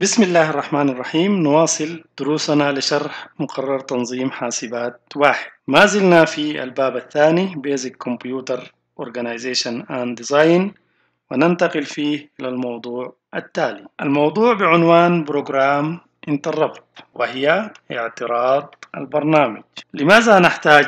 بسم الله الرحمن الرحيم. نواصل دروسنا لشرح مقرر تنظيم حاسبات 1. ما زلنا في الباب الثاني Basic Computer Organization and Design، وننتقل فيه للموضوع التالي. الموضوع بعنوان بروجرام انتربت، وهي اعتراض البرنامج. لماذا نحتاج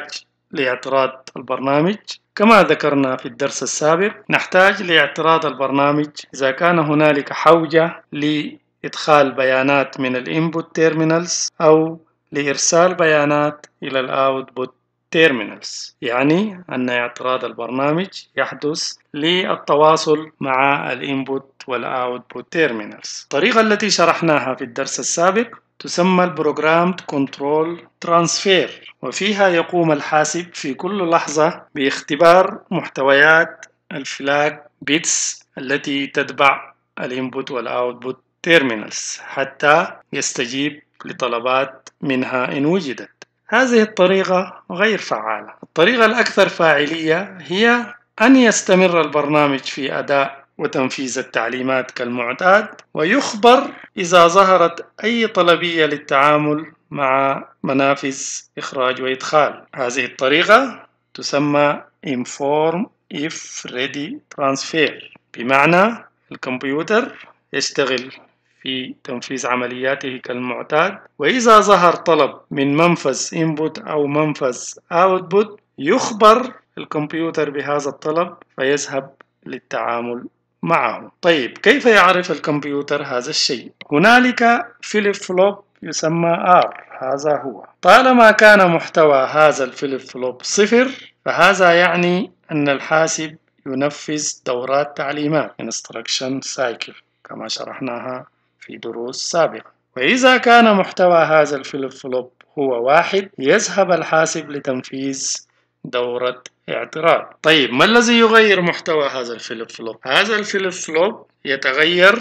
لاعتراض البرنامج؟ كما ذكرنا في الدرس السابق، نحتاج لاعتراض البرنامج إذا كان هنالك حوجة لإدخال بيانات من الإنبوت تيرمينالز أو لإرسال بيانات إلى الأوتبوت تيرمينالز، يعني أن اعتراض البرنامج يحدث للتواصل مع الإنبوت والأوتبوت تيرمينالز. الطريقة التي شرحناها في الدرس السابق تسمى البروجرامد كنترول ترانسفير، وفيها يقوم الحاسب في كل لحظة باختبار محتويات الفلاج بيتس التي تتبع الإنبوت والأوتبوت تيرمينالز حتى يستجيب لطلبات منها إن وجدت. هذه الطريقة غير فعالة. الطريقة الأكثر فاعلية هي أن يستمر البرنامج في أداء وتنفيذ التعليمات كالمعتاد، ويخبر إذا ظهرت أي طلبية للتعامل مع منافذ إخراج وإدخال. هذه الطريقة تسمى Inform If Ready Transfer، بمعنى الكمبيوتر يشتغل في تنفيذ عملياته كالمعتاد، وإذا ظهر طلب من منفذ input أو منفذ output يخبر الكمبيوتر بهذا الطلب فيذهب للتعامل معه. طيب، كيف يعرف الكمبيوتر هذا الشيء؟ هنالك فليب فلوب يسمى R، هذا هو. طالما كان محتوى هذا الفليب فلوب 0، فهذا يعني أن الحاسب ينفذ دورات تعليمات instruction cycle كما شرحناها في دروس سابقة. وإذا كان محتوى هذا الفليب فلوب هو 1، يذهب الحاسب لتنفيذ دورة اعتراض. طيب، ما الذي يغير محتوى هذا الفليب فلوب؟ هذا الفليب فلوب يتغير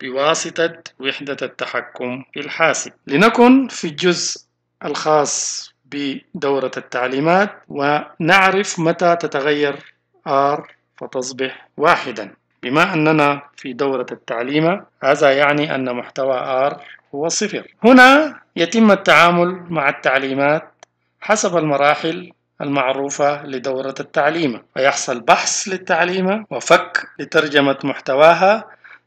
بواسطة وحدة التحكم في الحاسب. لنكن في الجزء الخاص بدورة التعليمات، ونعرف متى تتغير R فتصبح 1. بما أننا في دورة التعليم، هذا يعني أن محتوى R هو 0. هنا يتم التعامل مع التعليمات حسب المراحل المعروفة لدورة التعليم، ويحصل بحث للتعليم وفك لترجمة محتواها،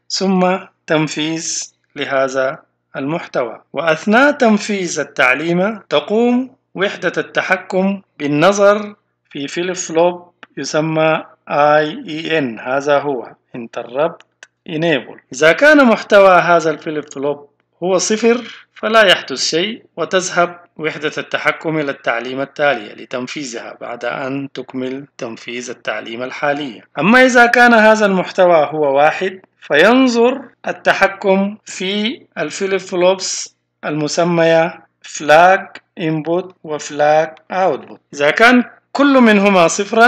ثم تنفيذ لهذا المحتوى. وأثناء تنفيذ التعليم تقوم وحدة التحكم بالنظر في فليب فلوب يسمى IEN، هذا هو Interrupt Enable. إذا كان محتوى هذا الفليب فلوب هو 0، فلا يحدث شيء، وتذهب وحدة التحكم إلى التعليم التالية لتنفيذها بعد أن تكمل تنفيذ التعليم الحالية. أما إذا كان هذا المحتوى هو 1، فينظر التحكم في الفليب فلوبس المسمية Flag Input و Flag Output. إذا كان كل منهما 0،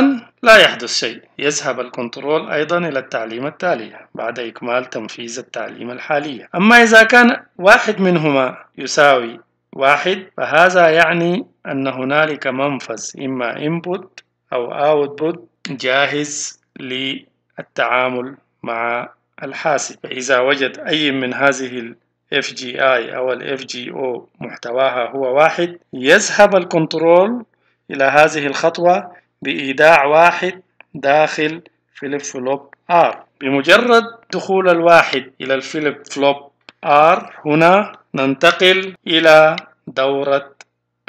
لا يحدث شيء، يذهب الكنترول أيضا إلى التعليم التالية بعد إكمال تنفيذ التعليم الحالية. أما إذا كان 1 منهما يساوي 1، فهذا يعني أن هنالك منفذ إما input أو output جاهز للتعامل مع الحاسب. فإذا وجد أي من هذه ال FGI أو ال FGO محتواها هو 1، يذهب الكنترول إلى هذه الخطوة بإيداع 1 داخل فليب فلوب R. بمجرد دخول ال1 إلى الفليب فلوب R، هنا ننتقل إلى دورة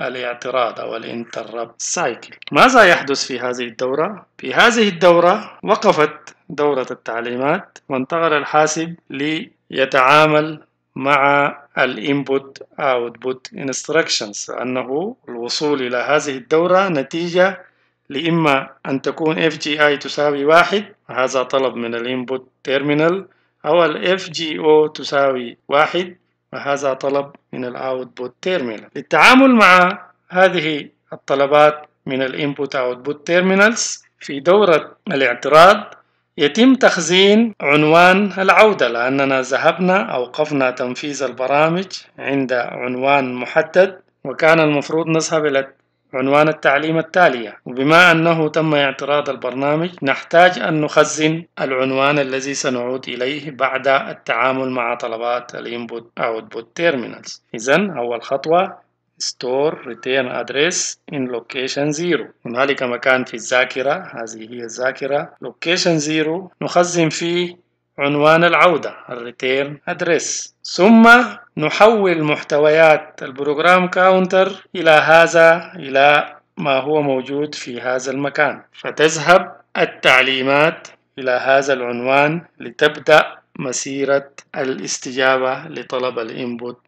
الاعتراض أو الانتربت سايكل. ماذا يحدث في هذه الدورة؟ في هذه الدورة وقفت دورة التعليمات، وانتقل الحاسب ليتعامل مع الانبوت اوتبوت انستراكشنز، لأنه الوصول إلى هذه الدورة نتيجة لإما أن تكون FGI تساوي 1، هذا طلب من الانبوت تيرمينال، أو ال FGO تساوي 1، وهذا طلب من الاوتبوت تيرمينال. للتعامل مع هذه الطلبات من الانبوت اوتبوت تيرمينالز في دورة الاعتراض يتم تخزين عنوان العودة، لأننا ذهبنا أوقفنا تنفيذ البرامج عند عنوان محدد، وكان المفروض نذهب إلى عنوان التعليم التالية. وبما أنه تم اعتراض البرنامج نحتاج أن نخزن العنوان الذي سنعود إليه بعد التعامل مع طلبات الانبوت Output Terminals. إذن أول خطوة Store Return Address in Location 0. هنالك مكان في الذاكرة، هذه هي الذاكرة Location 0، نخزن فيه عنوان العودة الريتيرن أدريس، ثم نحول محتويات البروجرام كاونتر إلى ما هو موجود في هذا المكان، فتذهب التعليمات إلى هذا العنوان لتبدأ مسيرة الاستجابة لطلب الانبوت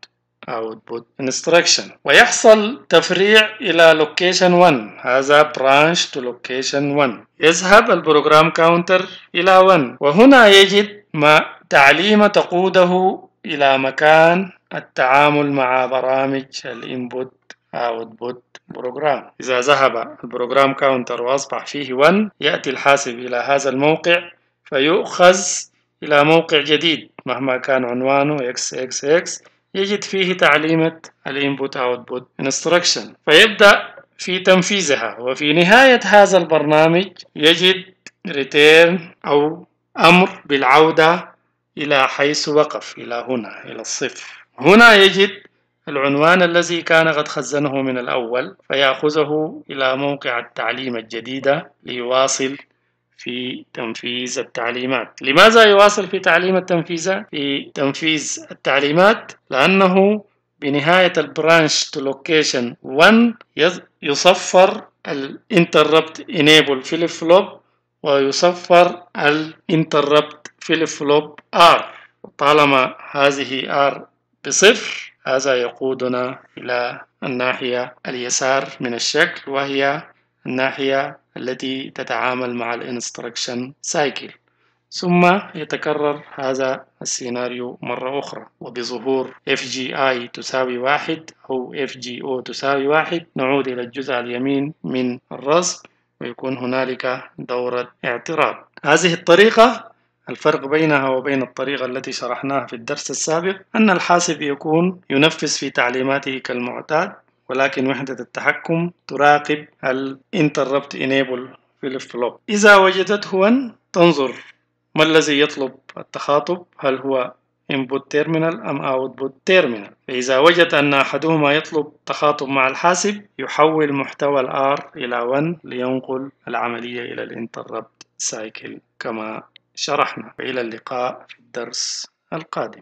output instruction، ويحصل تفريع إلى location 1، هذا branch to location 1. يذهب البروجرام كاونتر إلى 1، وهنا يجد ما تعليم تقوده إلى مكان التعامل مع برامج الانبوت output بروجرام. إذا ذهب البروجرام كاونتر وأصبح فيه 1، يأتي الحاسب إلى هذا الموقع فيؤخذ إلى موقع جديد مهما كان عنوانه XXX، يجد فيه تعليمة الانبوت output instruction فيبدأ في تنفيذها. وفي نهاية هذا البرنامج يجد return أو أمر بالعودة إلى حيث وقف، إلى هنا، إلى الصفر. هنا يجد العنوان الذي كان قد خزنه من الأول فيأخذه إلى موقع التعليم الجديدة ليواصل في تنفيذ التعليمات. لماذا يواصل في تنفيذ التعليمات؟ لأنه بنهاية البرانش تو لوكيشن 1 يصفر الانتربت انيبل فليب فلوب ويصفر الانتربت فليب فلوب ار. طالما هذه ار بصفر، هذا يقودنا إلى الناحية اليسار من الشكل، وهي الناحية التي تتعامل مع الانستركشن سايكل، ثم يتكرر هذا السيناريو مرة أخرى. وبظهور FGI تساوي 1 أو FGO تساوي 1 نعود إلى الجزء اليمين من الرسم ويكون هنالك دورة اعتراض. هذه الطريقة الفرق بينها وبين الطريقة التي شرحناها في الدرس السابق أن الحاسب يكون ينفذ في تعليماته كالمعتاد، ولكن وحدة التحكم تراقب الانتربت انيبل فليب فلوب. إذا وجدته 1 تنظر ما الذي يطلب التخاطب، هل هو input terminal أم output terminal. فإذا وجد أن أحدهما يطلب تخاطب مع الحاسب يحول محتوى الآر إلى 1 لينقل العملية إلى الانتربت سايكل كما شرحنا. إلى اللقاء في الدرس القادم.